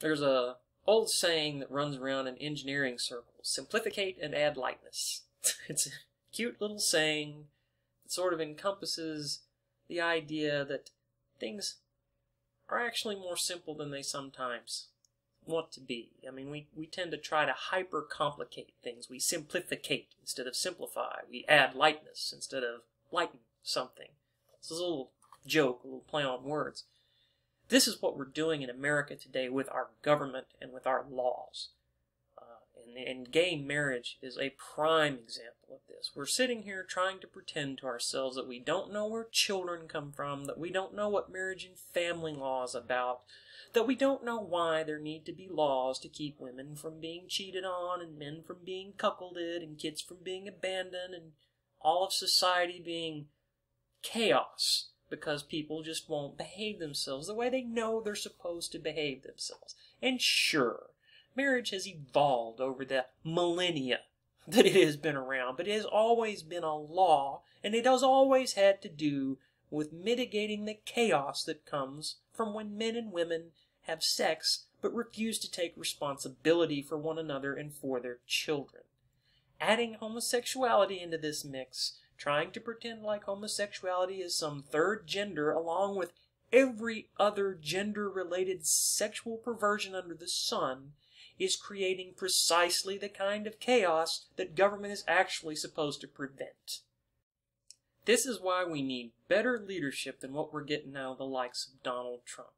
There's a old saying that runs around in engineering circles: simplificate and add lightness. It's a cute little saying that sort of encompasses the idea that things are actually more simple than they sometimes want to be. I mean, we tend to try to hyper-complicate things. We simplificate instead of simplify. We add lightness instead of lighten something. It's a little joke, a little play on words. This is what we're doing in America today with our government and with our laws. And gay marriage is a prime example of this. We're sitting here trying to pretend to ourselves that we don't know where children come from, that we don't know what marriage and family law is about, that we don't know why there need to be laws to keep women from being cheated on and men from being cuckolded and kids from being abandoned and all of society being chaos because people just won't behave themselves the way they know they're supposed to behave themselves. And sure, marriage has evolved over the millennia that it has been around, but it has always been a law, and it has always had to do with mitigating the chaos that comes from when men and women have sex but refuse to take responsibility for one another and for their children. Adding homosexuality into this mix, trying to pretend like homosexuality is some third gender along with every other gender-related sexual perversion under the sun, is creating precisely the kind of chaos that government is actually supposed to prevent. This is why we need better leadership than what we're getting out of the likes of Donald Trump.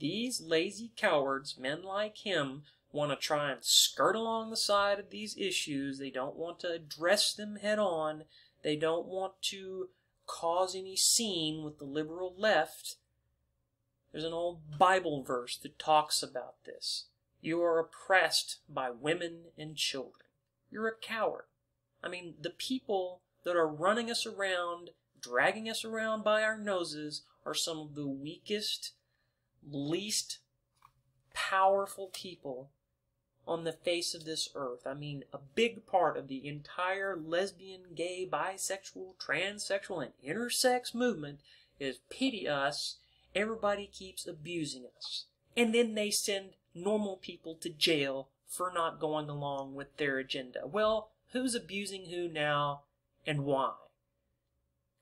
These lazy cowards, men like him, want to try and skirt along the side of these issues. They don't want to address them head on. They don't want to cause any scene with the liberal left. There's an old Bible verse that talks about this. You are oppressed by women and children. You're a coward. I mean, the people that are running us around, dragging us around by our noses, are some of the weakest, least powerful people on the face of this earth. I mean, a big part of the entire lesbian, gay, bisexual, transsexual, and intersex movement is pity us, everybody keeps abusing us. And then they send normal people to jail for not going along with their agenda. Well, who's abusing who now and why?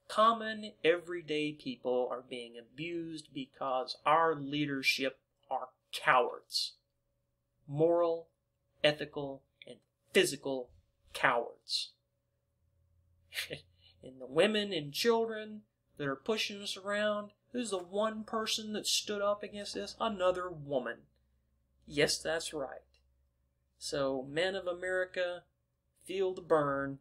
Common, everyday people are being abused because our leadership are cowards. Moral, ethical, and physical cowards. And the women and children that are pushing us around, who's the one person that stood up against this? Another woman. Yes, that's right. So, men of America, feel the burn.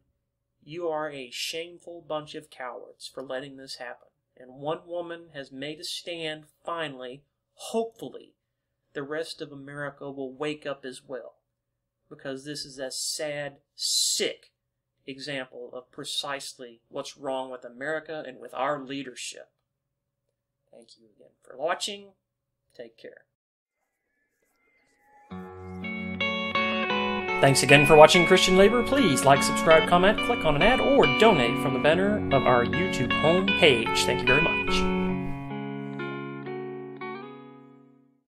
You are a shameful bunch of cowards for letting this happen. And one woman has made a stand, finally. Hopefully, the rest of America will wake up as well. Because this is a sad, sick example of precisely what's wrong with America and with our leadership. Thank you again for watching. Take care. Thanks again for watching Christian Labor. Please like, subscribe, comment, click on an ad, or donate from the banner of our YouTube homepage. Thank you very much.